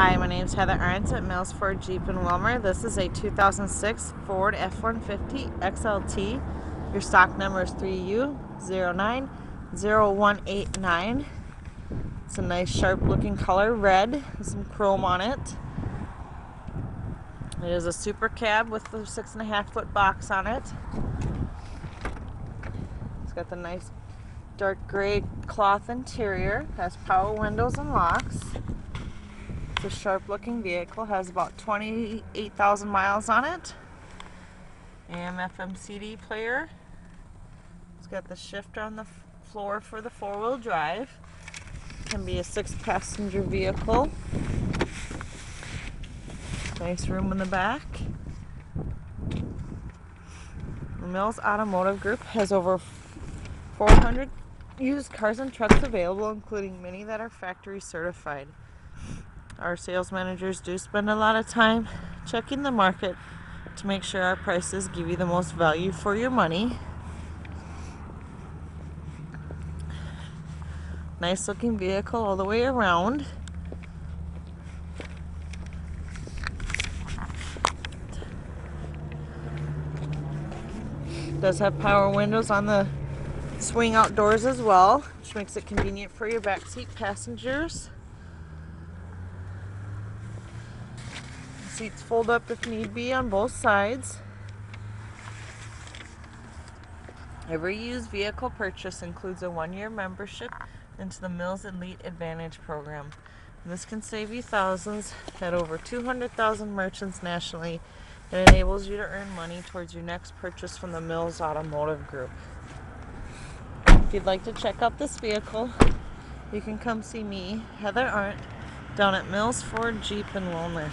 Hi, my name is Heather Arndt at Mills Ford Jeep in Willmar. This is a 2006 Ford F150 XLT. Your stock number is 3U090189. It's a nice sharp looking color, red, with some chrome on it. It is a super cab with the 6.5-foot box on it. It's got the nice dark gray cloth interior, has power windows and locks. It's a sharp looking vehicle, has about 28,000 miles on it. AM/FM CD player. It's got the shifter on the floor for the 4-wheel drive. Can be a 6-passenger vehicle. Nice room in the back. The Mills Automotive Group has over 400 used cars and trucks available, including many that are factory certified. Our sales managers do spend a lot of time checking the market to make sure our prices give you the most value for your money. Nice looking vehicle all the way around. It does have power windows on the swing outdoors as well, which makes it convenient for your backseat passengers. Seats fold up if need be on both sides. Every used vehicle purchase includes a 1-year membership into the Mills Elite Advantage program. And this can save you thousands at over 200,000 merchants nationally and enables you to earn money towards your next purchase from the Mills Automotive Group. If you'd like to check out this vehicle, you can come see me, Heather Arndt, down at Mills Ford Jeep in Willmar.